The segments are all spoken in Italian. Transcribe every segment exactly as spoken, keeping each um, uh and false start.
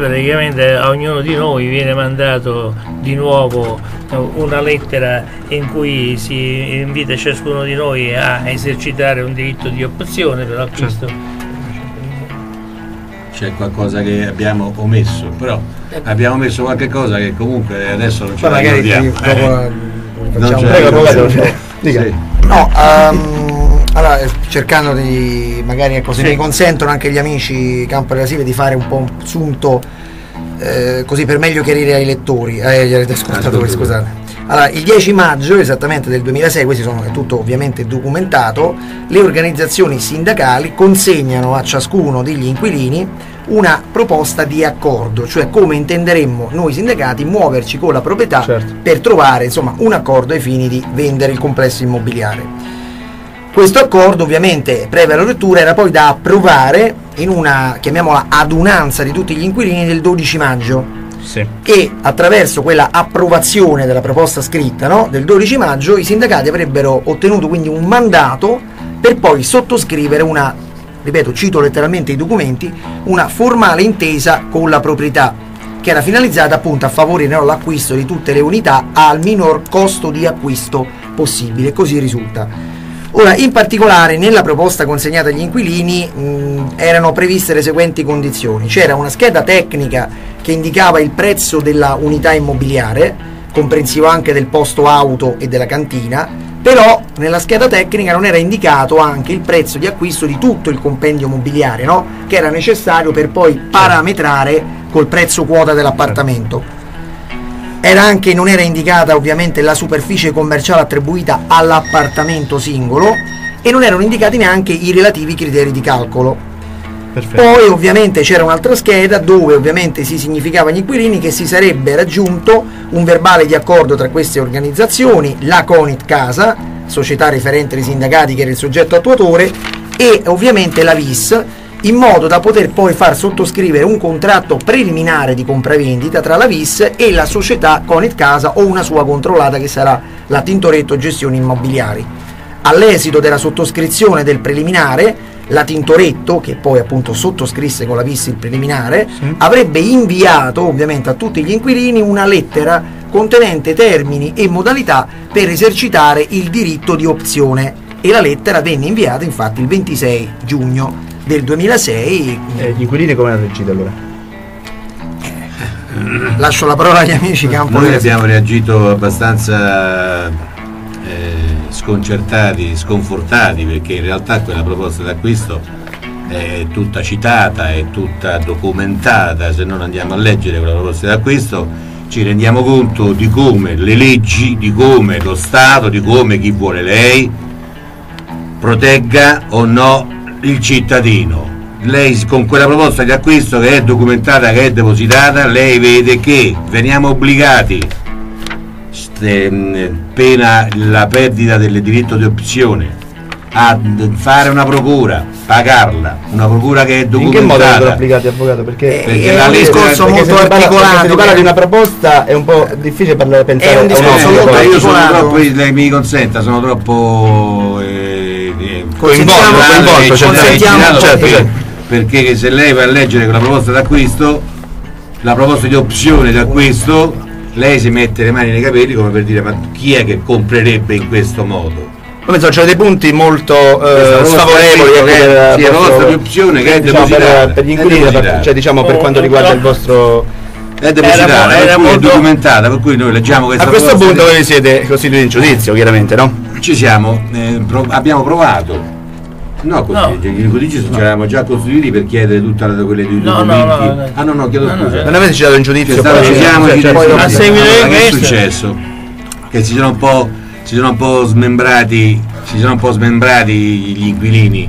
Praticamente a ognuno di noi viene mandato di nuovo una lettera in cui si invita ciascuno di noi a esercitare un diritto di opzione per l'acquisto. C'è qualcosa che abbiamo omesso, però abbiamo messo qualche cosa che comunque adesso non ce la ricordiamo. Allora, cercando di, magari così sì. Mi consentono anche gli amici Campolo e Rasile di fare un po' un sunto eh, così per meglio chiarire ai lettori, eh, agli ascoltatori, scusate. Allora, il dieci maggio esattamente del duemilasei, questi sono è tutto ovviamente documentato, le organizzazioni sindacali consegnano a ciascuno degli inquilini una proposta di accordo, cioè come intenderemmo noi sindacati muoverci con la proprietà, certo, per trovare insomma un accordo ai fini di vendere il complesso immobiliare. Questo accordo ovviamente, previa la lettura, era poi da approvare in una, chiamiamola, adunanza di tutti gli inquilini del dodici maggio, sì, e attraverso quella approvazione della proposta scritta, no, del dodici maggio i sindacati avrebbero ottenuto quindi un mandato per poi sottoscrivere una, ripeto, cito letteralmente i documenti, una formale intesa con la proprietà che era finalizzata appunto a favorire, no, l'acquisto di tutte le unità al minor costo di acquisto possibile, così risulta. Ora, in particolare, nella proposta consegnata agli inquilini mh, erano previste le seguenti condizioni. C'era una scheda tecnica che indicava il prezzo della unità immobiliare, comprensivo anche del posto auto e della cantina, però nella scheda tecnica non era indicato anche il prezzo di acquisto di tutto il compendio mobiliare, no? Che era necessario per poi parametrare col prezzo quota dell'appartamento. Era anche, non era indicata ovviamente la superficie commerciale attribuita all'appartamento singolo e non erano indicati neanche i relativi criteri di calcolo. Perfetto. Poi ovviamente c'era un'altra scheda dove ovviamente si significava agli inquilini che si sarebbe raggiunto un verbale di accordo tra queste organizzazioni, la CONIT Casa, società referente dei sindacati che era il soggetto attuatore, e ovviamente la V I S, in modo da poter poi far sottoscrivere un contratto preliminare di compravendita tra la V I S e la società CONIT Casa o una sua controllata che sarà la Tintoretto Gestioni Immobiliari. All'esito della sottoscrizione del preliminare, la Tintoretto, che poi appunto sottoscrisse con la V I S il preliminare, sì, avrebbe inviato ovviamente a tutti gli inquilini una lettera contenente termini e modalità per esercitare il diritto di opzione, e la lettera venne inviata infatti il ventisei giugno del duemilasei. Eh, gli inquilini come hanno reagito allora? Lascio la parola agli amici Campolo. Noi abbiamo reagito abbastanza eh, sconcertati, sconfortati, perché in realtà quella proposta d'acquisto è tutta citata, è tutta documentata. Se non andiamo a leggere quella proposta d'acquisto ci rendiamo conto di come le leggi, di come lo Stato, di come chi vuole lei protegga o no il cittadino. Lei con quella proposta di acquisto che è documentata, che è depositata, lei vede che veniamo obbligati, pena la perdita del diritto di opzione, a fare una procura, pagarla, una procura che è documentata. In che modo vengono applicati, avvocato? Perché, perché è un discorso molto articolato. Si parla di una proposta, è un po' difficile parlare, pensare. È un discorso molto articolato. Lei mi consenta, sono troppo coinvolto, coinvolto, cioè, sentiamo, certo, perché, certo. Perché se lei va a leggere la proposta d'acquisto, la proposta di opzione d'acquisto, lei si mette le mani nei capelli come per dire: ma chi è che comprerebbe in questo modo? Come so, c'è dei punti molto eh, sfavorevoli che è la sì, proposta di opzione che è depositata per, per gli inquilini, cioè diciamo per oh, quanto riguarda oh, il vostro. È depositata, era, era molto è documentata, per cui noi leggiamo questa. A questo punto voi siete costituiti in giudizio, chiaramente, no? Ci siamo, eh, pro abbiamo provato. No, no. I giudici no. Ci eravamo già costituiti per chiedere tutta la, quelle di no, no, no, no. Ah no, no, chiedo no, scusa. No, no. Non avete citato in giudizio? Stato, ci siamo, cioè, cioè, poi, a seguito di allora, che è successo? Che si sono un po', si sono un po' smembrati, si sono un po' smembrati gli inquilini.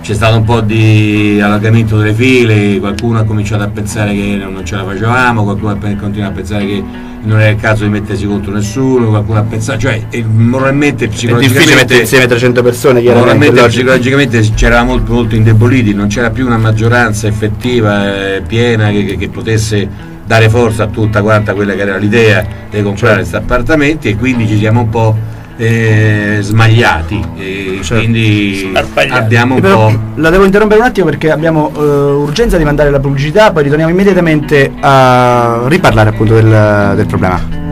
C'è stato un po' di allargamento delle file, qualcuno ha cominciato a pensare che non ce la facevamo, qualcuno continua a pensare che non era il caso di mettersi contro nessuno, qualcuno ha pensato, cioè moralmente e psicologicamente... È difficile mettere insieme trecento persone, chiaramente. Moralmente e psicologicamente c'eravamo molto, molto indeboliti, non c'era più una maggioranza effettiva, eh, piena, che, che, che potesse dare forza a tutta quanta quella che era l'idea di comprare questi appartamenti, e quindi ci siamo un po' eh, smagliati, e certo, quindi abbiamo un però, po'... La devo interrompere un attimo perché abbiamo eh, urgenza di mandare la pubblicità, poi ritorniamo immediatamente a riparlare appunto del, del problema.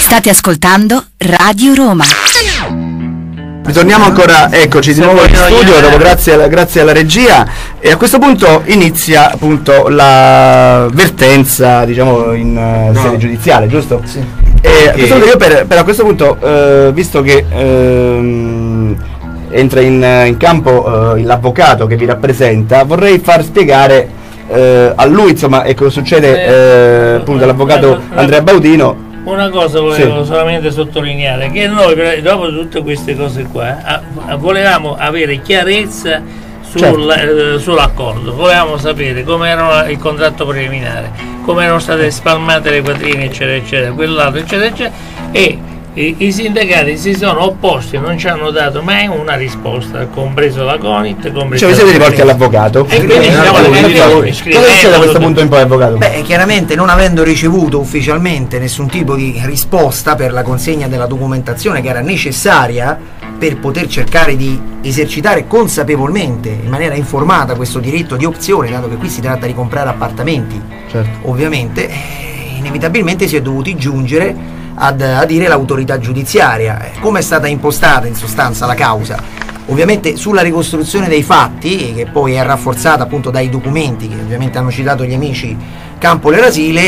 State ascoltando Radio Roma. Ritorniamo ancora, eccoci di nuovo in studio, dopo, grazie, alla, grazie alla regia, e a questo punto inizia appunto la vertenza, diciamo, in uh, no. sede giudiziale, giusto? Sì. E okay. io per, per a questo punto, uh, visto che uh, entra in, in campo uh, l'avvocato che vi rappresenta, vorrei far spiegare uh, a lui, insomma, ecco, succede eh, uh, appunto all'avvocato Andrea Baudino. Una cosa volevo sì. solamente sottolineare, che noi dopo tutte queste cose qua a, a, volevamo avere chiarezza sul, certo. eh, sull'accordo, volevamo sapere come era il contratto preliminare, come erano state spalmate le quattrine, eccetera eccetera, quell'altro eccetera eccetera, e i, i sindacati si sono opposti, non ci hanno dato mai una risposta, compreso la CONIT, compreso, cioè vi siete rivolti all'avvocato e quindi eh, siamo voi. Cosa succede da questo punto in poi, avvocato? Beh, chiaramente non avendo ricevuto ufficialmente nessun tipo di risposta per la consegna della documentazione che era necessaria per poter cercare di esercitare consapevolmente, in maniera informata, questo diritto di opzione, dato che qui si tratta di comprare appartamenti, certo, ovviamente inevitabilmente si è dovuti giungere Ad, a dire l'autorità giudiziaria. Come è stata impostata in sostanza la causa? Ovviamente sulla ricostruzione dei fatti, che poi è rafforzata appunto dai documenti che ovviamente hanno citato gli amici Campolo e Rasile,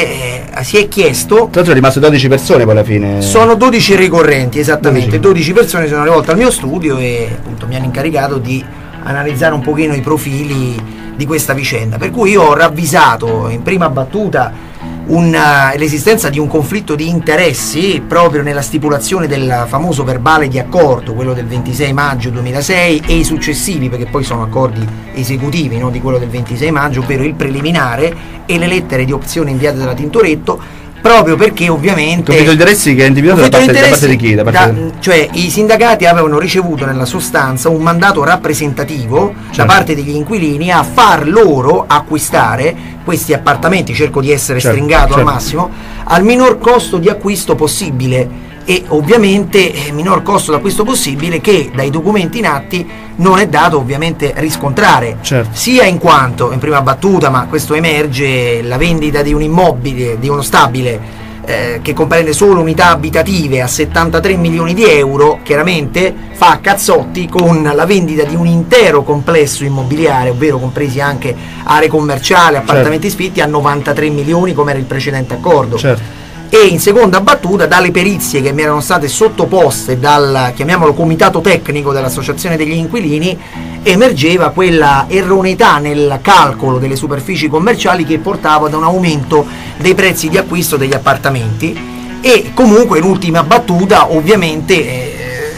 eh, si è chiesto. Tra l'altro è rimasto dodici persone poi alla fine. Sono dodici ricorrenti, esattamente, dodici persone sono rivolte al mio studio e appunto mi hanno incaricato di analizzare un pochino i profili di questa vicenda, per cui io ho ravvisato in prima battuta Una, l'esistenza di un conflitto di interessi proprio nella stipulazione del famoso verbale di accordo, quello del ventisei maggio duemilasei, e i successivi, perché poi sono accordi esecutivi, no, di quello del ventisei maggio, ovvero il preliminare e le lettere di opzione inviate dalla Tintoretto, proprio perché ovviamente conflitto di interessi che è individuato da parte, da parte di chi? Da parte da, di... Cioè i sindacati avevano ricevuto nella sostanza un mandato rappresentativo, certo, da parte degli inquilini a far loro acquistare questi appartamenti, cerco di essere certo, stringato certo. al massimo, al minor costo di acquisto possibile, e ovviamente minor costo d'acquisto possibile che dai documenti in atti non è dato ovviamente riscontrare, certo, sia in quanto in prima battuta, ma questo emerge, la vendita di un immobile, di uno stabile eh, che comprende solo unità abitative a settantatré milioni di euro, chiaramente fa a cazzotti con la vendita di un intero complesso immobiliare, ovvero compresi anche aree commerciali, appartamenti, certo, sfitti a novantatré milioni come era il precedente accordo, certo. E in seconda battuta, dalle perizie che mi erano state sottoposte dal, chiamiamolo, comitato tecnico dell'associazione degli inquilini, emergeva quella erroneità nel calcolo delle superfici commerciali che portava ad un aumento dei prezzi di acquisto degli appartamenti. E comunque in ultima battuta ovviamente eh,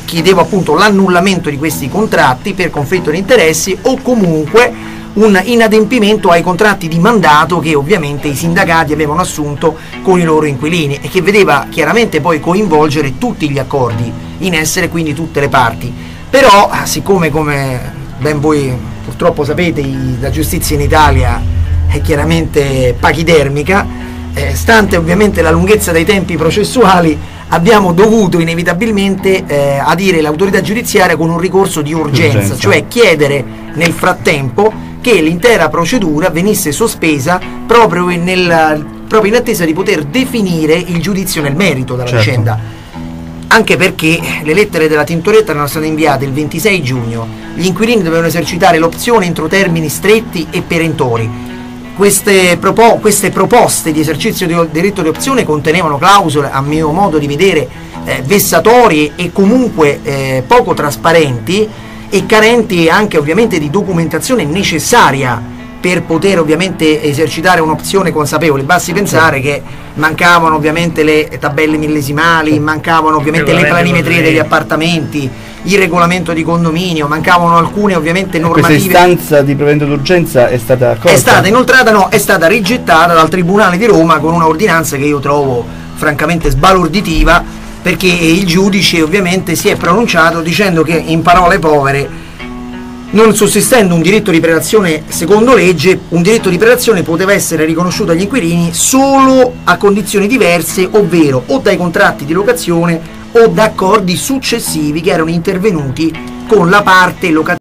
chiedevo appunto l'annullamento di questi contratti per conflitto di interessi o comunque un inadempimento ai contratti di mandato che ovviamente i sindacati avevano assunto con i loro inquilini, e che vedeva chiaramente poi coinvolgere tutti gli accordi in essere, quindi tutte le parti. Però siccome, come ben voi purtroppo sapete, la giustizia in Italia è chiaramente pachidermica, eh, stante ovviamente la lunghezza dei tempi processuali, abbiamo dovuto inevitabilmente eh, adire l'autorità giudiziaria con un ricorso di urgenza, urgenza. Cioè chiedere nel frattempo che l'intera procedura venisse sospesa proprio, nel, proprio in attesa di poter definire il giudizio nel merito della, certo, vicenda, anche perché le lettere della Tintoretta erano state inviate il ventisei giugno, gli inquilini dovevano esercitare l'opzione entro termini stretti e perentori. Queste, propo, queste proposte di esercizio di diritto di opzione contenevano clausole, a mio modo di vedere, eh, vessatorie e comunque eh, poco trasparenti, e carenti anche ovviamente di documentazione necessaria per poter ovviamente esercitare un'opzione consapevole. Basti pensare, sì, che mancavano ovviamente le tabelle millesimali, sì, mancavano ovviamente le planimetrie degli appartamenti, il regolamento di condominio, mancavano alcune ovviamente normative. Questa istanza di provvedimento d'urgenza è stata accolta? È stata inoltrata, no, è stata rigettata dal Tribunale di Roma con una ordinanza che io trovo francamente sbalorditiva, perché il giudice ovviamente si è pronunciato dicendo che, in parole povere, non sussistendo un diritto di prelazione secondo legge, un diritto di prelazione poteva essere riconosciuto agli inquilini solo a condizioni diverse, ovvero o dai contratti di locazione o d'accordi successivi che erano intervenuti con la parte locataria.